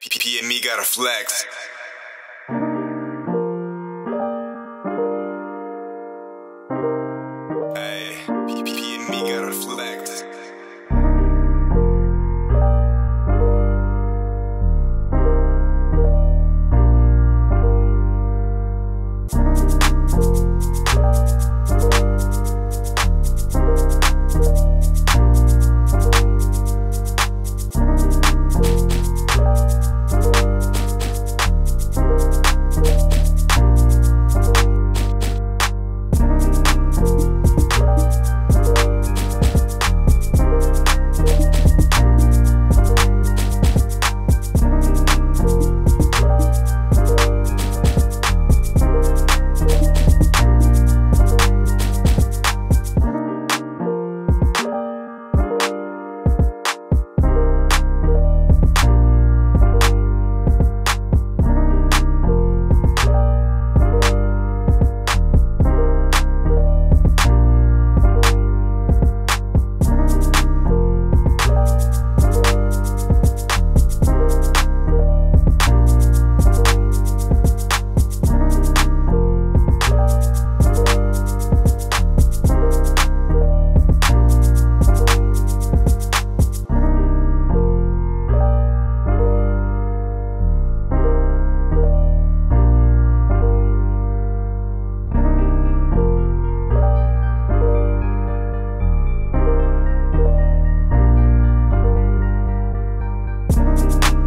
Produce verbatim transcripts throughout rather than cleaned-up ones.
P M E gotta flex. Hey, P M E gotta flex.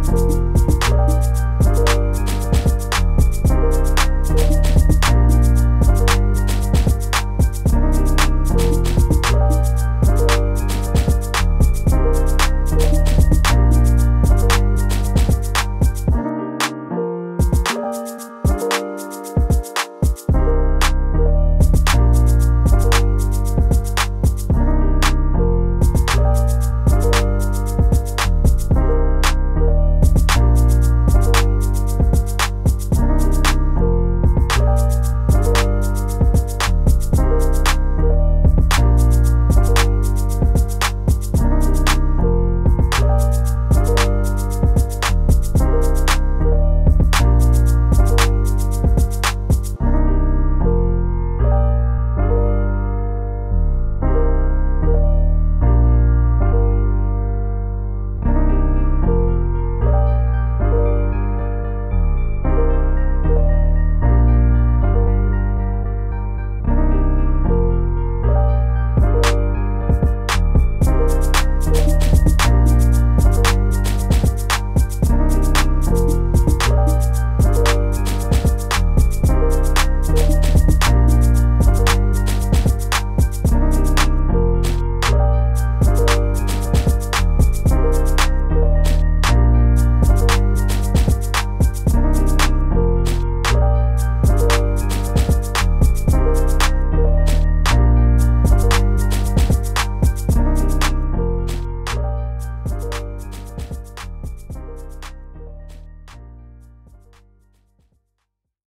We'll be right back.